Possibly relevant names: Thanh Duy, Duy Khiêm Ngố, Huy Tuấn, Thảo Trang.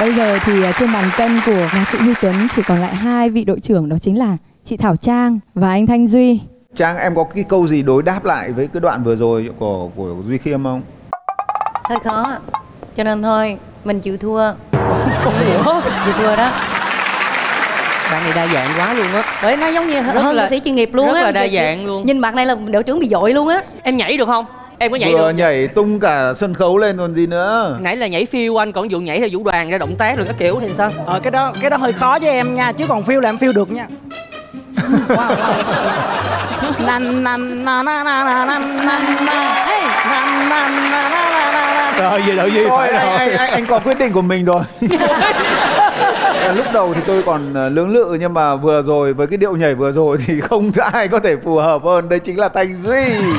Bây giờ thì trên bàn cân của nhạc sĩ Huy Tuấn chỉ còn lại hai vị đội trưởng, đó chính là chị Thảo Trang và anh Thanh Duy. Trang, em có cái câu gì đối đáp lại với cái đoạn vừa rồi của Duy Khiêm không? Hơi khó, cho nên thôi mình chịu thua. Chịu thua đó. Bạn này đa dạng quá luôn á. Đấy, nó giống như hơn nghệ sĩ chuyên nghiệp luôn á. Rất là đa dạng luôn. Nhìn mặt này là đội trưởng bị dội luôn á. Em nhảy được không? Em có nhảy được? Vừa nhảy tung cả sân khấu lên còn gì nữa. Nãy là nhảy phiêu anh, còn vụ nhảy theo vũ đoàn ra động tác rồi các kiểu thì sao? Cái đó hơi khó với em nha, chứ còn phiêu là em phiêu được nha. Rồi gì đợi gì thôi, anh có quyết định của mình rồi. Lúc đầu thì tôi còn lưỡng lự, nhưng mà vừa rồi với cái điệu nhảy vừa rồi thì không ai có thể phù hợp hơn, đấy chính là Thanh Duy.